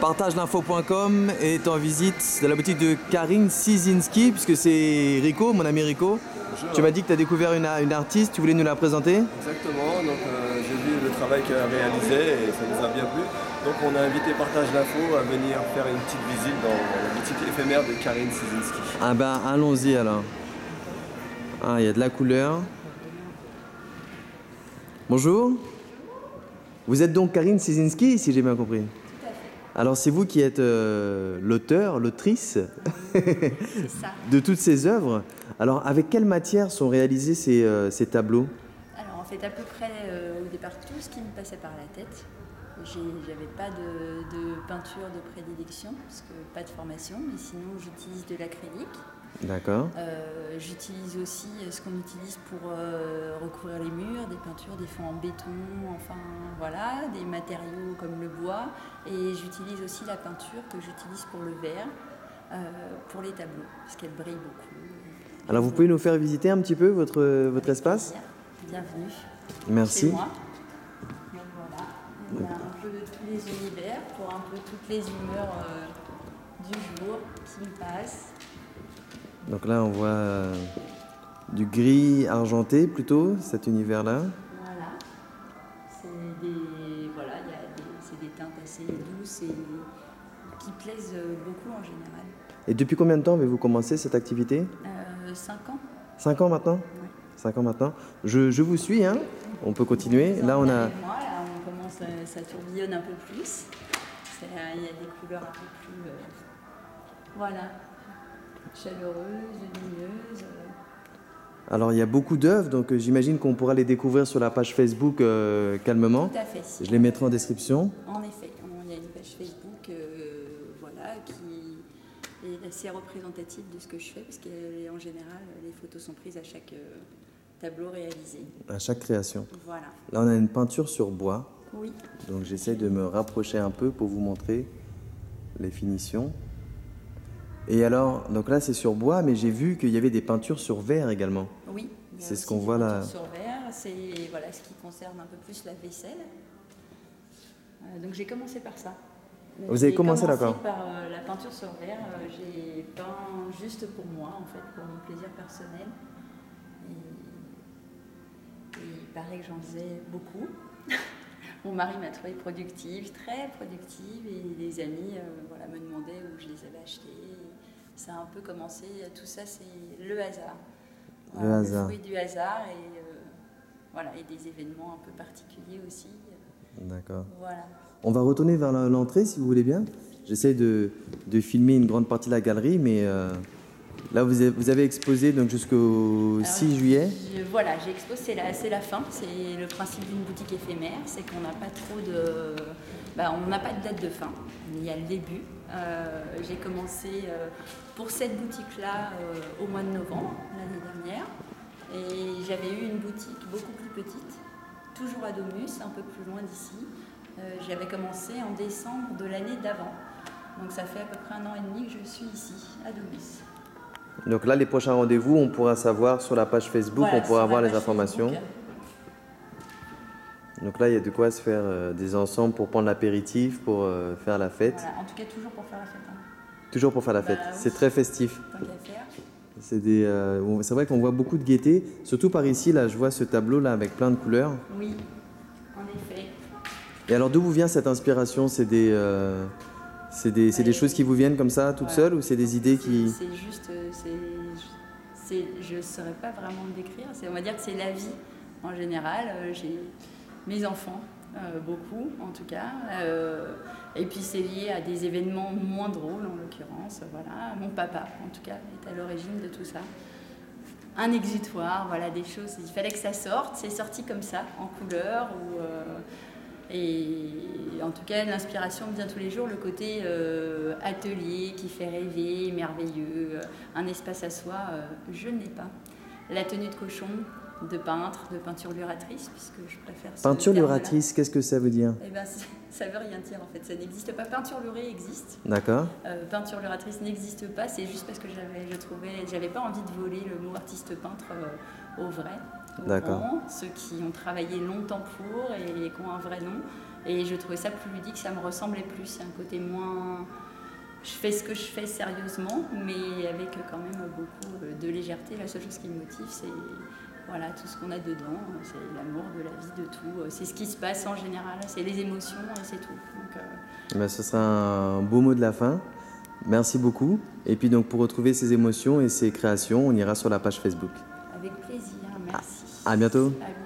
PartageLinfo.com est en visite de la boutique de Karine Cisinski, puisque c'est Rico, mon ami Rico. Bonjour. Tu m'as dit que tu as découvert une artiste, tu voulais nous la présenter? Exactement, donc j'ai vu le travail qu'elle a réalisé et ça nous a bien plu. Donc on a invité Partage l'Info à venir faire une petite visite dans la boutique éphémère de Karine Cisinski. Ah ben allons-y alors. Ah, il y a de la couleur. Bonjour. Vous êtes donc Karine Cisinski, si j'ai bien compris? Tout à fait. Alors c'est vous qui êtes l'auteur, l'autrice de toutes ces œuvres. Alors avec quelle matière sont réalisés ces tableaux? Alors en fait à peu près au départ tout ce qui me passait par la tête. J'avais pas de peinture de prédilection, parce que pas de formation, mais sinon j'utilise de l'acrylique. D'accord. J'utilise aussi ce qu'on utilise pour recouvrir les murs, des peintures, des fonds en béton, enfin voilà, des matériaux comme le bois. Et j'utilise aussi la peinture que j'utilise pour le verre, pour les tableaux, parce qu'elle brille beaucoup. Alors vous pouvez nous faire visiter un petit peu votre espace? Bienvenue. Merci. On a un peu de tous les univers, pour un peu toutes les humeurs du jour qui me passent. Donc là, on voit du gris argenté plutôt, cet univers-là. Voilà. C'est des teintes assez douces et qui plaisent beaucoup en général. Et depuis combien de temps avez-vous commencé cette activité? 5 ans. 5 ans maintenant? Oui. 5 ans maintenant. Je vous suis, hein. On peut continuer. Là, on a... Ça tourbillonne un peu plus, il y a des couleurs un peu plus chaleureuses, lumineuses. Alors il y a beaucoup d'œuvres, donc j'imagine qu'on pourra les découvrir sur la page Facebook calmement. Tout à fait. Si. Je les mettrai en description. En effet, il y a une page Facebook qui est assez représentative de ce que je fais, parce qu'en général les photos sont prises à chaque tableau réalisé. À chaque création. Voilà. Là on a une peinture sur bois. Oui. Donc j'essaie de me rapprocher un peu pour vous montrer les finitions. Et alors, donc là c'est sur bois, mais j'ai vu qu'il y avait des peintures sur verre également. Oui, c'est ce qu'on voit là. Sur verre, c'est ce qui concerne un peu plus la vaisselle. Donc j'ai commencé par ça. Donc, vous avez commencé, d'accord. J'ai commencé par la peinture sur verre. J'ai peint juste pour moi, en fait, pour mon plaisir personnel. Et il paraît que j'en faisais beaucoup. Mon mari m'a trouvée productive, très productive, et les amis me demandaient où je les avais achetés. Ça a un peu commencé, tout ça c'est le hasard. Voilà, le hasard. Le fruit du hasard et des événements un peu particuliers aussi. D'accord. Voilà. On va retourner vers l'entrée si vous voulez bien. J'essaie de filmer une grande partie de la galerie, mais là vous avez exposé jusqu'au 6 juillet. J'expose, c'est la fin, c'est le principe d'une boutique éphémère, c'est qu'on n'a pas trop de... on n'a pas de date de fin, il y a le début. J'ai commencé pour cette boutique-là au mois de novembre, l'année dernière, et j'avais eu une boutique beaucoup plus petite, toujours à Domus, un peu plus loin d'ici. J'avais commencé en décembre de l'année d'avant, donc ça fait à peu près 1 an et demi que je suis ici, à Domus. Donc là, les prochains rendez-vous, on pourra savoir sur la page Facebook, on pourra avoir les informations. Facebook. Donc là, il y a de quoi se faire des ensembles pour prendre l'apéritif, pour faire la fête. Voilà. En tout cas, toujours pour faire la fête. Hein. Toujours pour faire la fête. C'est très festif. Tant qu'à faire. C'est vrai qu'on voit beaucoup de gaieté, surtout par ici. Là, je vois ce tableau là avec plein de couleurs. Oui, en effet. Et alors, d'où vous vient cette inspiration? C'est des choses qui vous viennent comme ça, toutes seules, ou c'est des idées qui... C'est juste... je ne saurais pas vraiment le décrire. On va dire que c'est la vie, en général. J'ai mes enfants, beaucoup, en tout cas. Et puis, c'est lié à des événements moins drôles, en l'occurrence. Voilà. Mon papa, en tout cas, est à l'origine de tout ça. Un exutoire, des choses... Il fallait que ça sorte. C'est sorti comme ça, en couleur, ou... Et en tout cas, l'inspiration vient tous les jours, le côté atelier qui fait rêver, merveilleux, un espace à soi, je ne l'ai pas. La tenue de cochon, de peintre, de Peinturluratrice, puisque je préfère ça. Peinturluratrice, qu'est-ce que ça veut dire? Ça ne veut rien dire en fait, ça n'existe pas. Peinturlurer existe. D'accord. Peinturluratrice n'existe pas, c'est juste parce que j'avais pas envie de voler le mot artiste-peintre au vrai. D'accord. Ceux qui ont travaillé longtemps pour et qui ont un vrai nom, Et je trouvais ça plus ludique, ça me ressemblait plus, un côté moins... Je fais ce que je fais sérieusement, mais avec quand même beaucoup de légèreté. La seule chose qui me motive, c'est voilà, tout ce qu'on a dedans, c'est l'amour de la vie, de tout. C'est ce qui se passe en général, c'est les émotions et c'est tout. Donc, ce sera un beau mot de la fin. Merci beaucoup. Et puis donc, pour retrouver ces émotions et ces créations, on ira sur la page Facebook. Avec plaisir, merci. À bientôt. À bientôt.